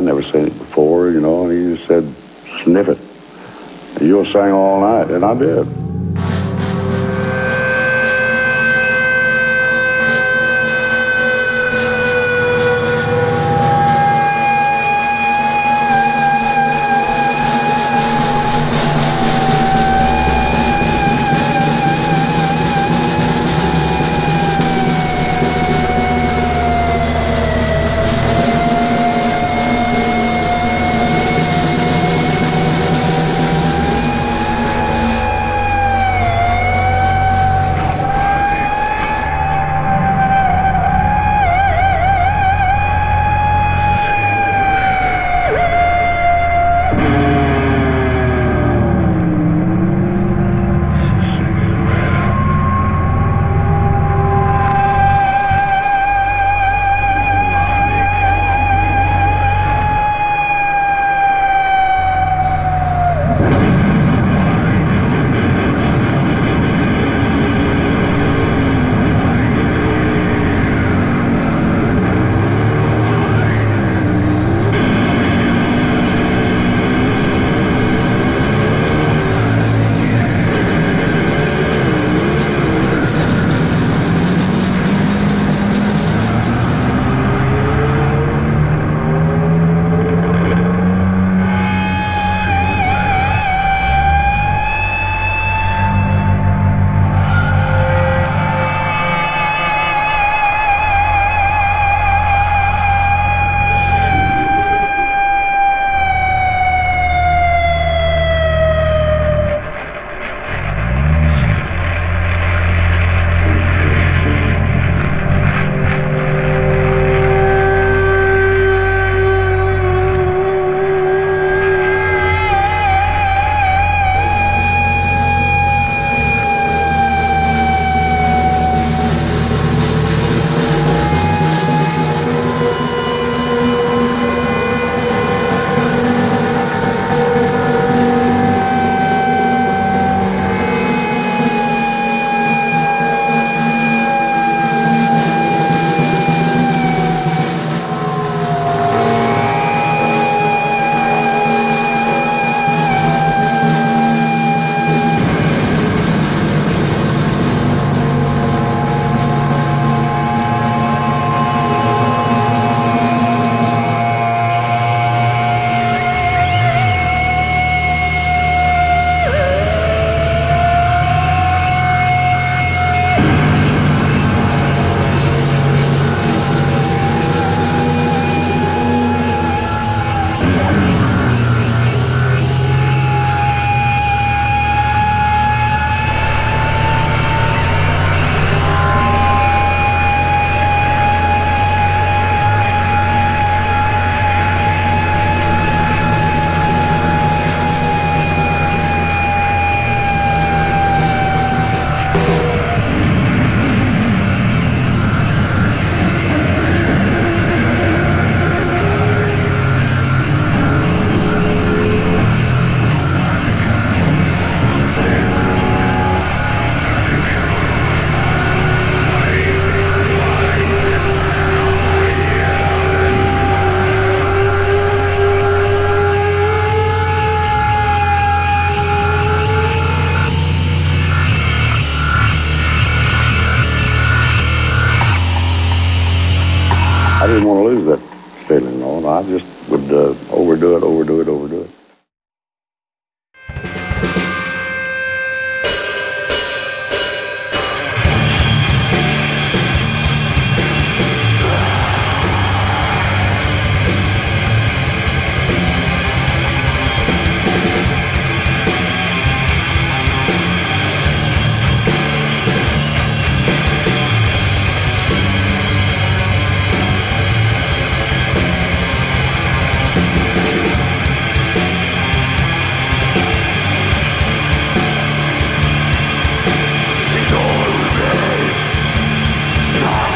I'd never seen it before, you know, and he just said, sniff it. You'll sing all night, and I did. I didn't want to lose that feeling, you know, and I just would overdo it. Stop!